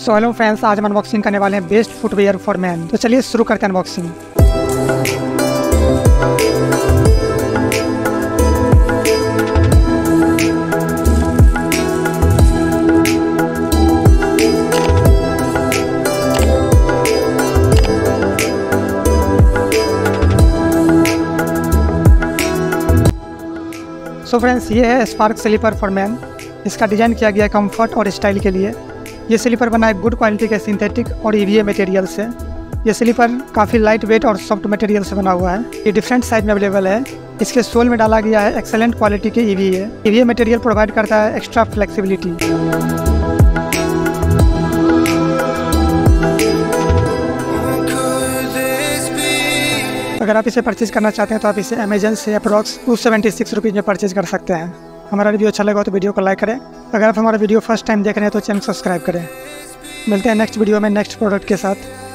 So hello friends, आज हम unboxing करने वाले हैं बेस्ट फुटवेयर फॉर मैन। तो चलिए शुरू करते हैं अनबॉक्सिंग। सो फ्रेंड्स, ये है स्पार्क स्लीपर फॉर मैन। इसका डिज़ाइन किया गया है कम्फर्ट और स्टाइल के लिए। ये स्लीपर बना है गुड क्वालिटी के सिंथेटिक और EVA मटेरियल से। ये स्लीपर काफ़ी लाइट वेट और सॉफ्ट मटेरियल से बना हुआ है। ये डिफरेंट साइज में अवेलेबल है। इसके सोल में डाला गया है एक्सेलेंट क्वालिटी के EVA मटेरियल प्रोवाइड करता है एक्स्ट्रा फ्लेक्सिबिलिटी। अगर आप इसे परचेज करना चाहते हैं तो आप इसे Amazon से अप्रॉक्स 276 रुपीज़ में परचेज कर सकते हैं। हमारा वीडियो अच्छा लगा तो वीडियो को लाइक करें। अगर आप हमारा वीडियो फर्स्ट टाइम देख रहे हैं तो चैनल सब्सक्राइब करें। मिलते हैं नेक्स्ट वीडियो में नेक्स्ट प्रोडक्ट के साथ।